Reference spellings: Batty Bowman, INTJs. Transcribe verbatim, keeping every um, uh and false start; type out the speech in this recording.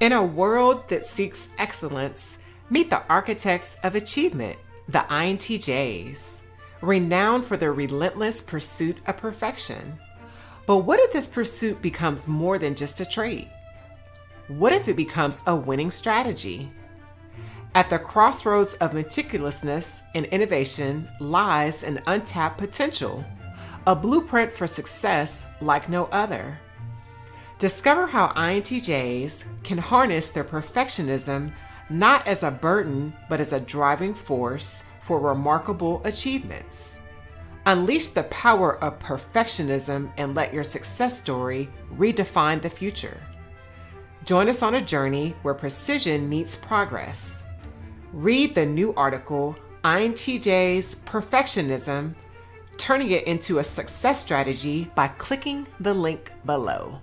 In a world that seeks excellence, meet the architects of achievement, the I N T Js, renowned for their relentless pursuit of perfection. But what if this pursuit becomes more than just a trait? What if it becomes a winning strategy? At the crossroads of meticulousness and innovation lies an untapped potential, a blueprint for success like no other. Discover how I N T Js can harness their perfectionism not as a burden, but as a driving force for remarkable achievements. Unleash the power of perfectionism and let your success story redefine the future. Join us on a journey where precision meets progress. Read the new article, I N T Js Perfectionism, Turning It into a Success Strategy, by clicking the link below.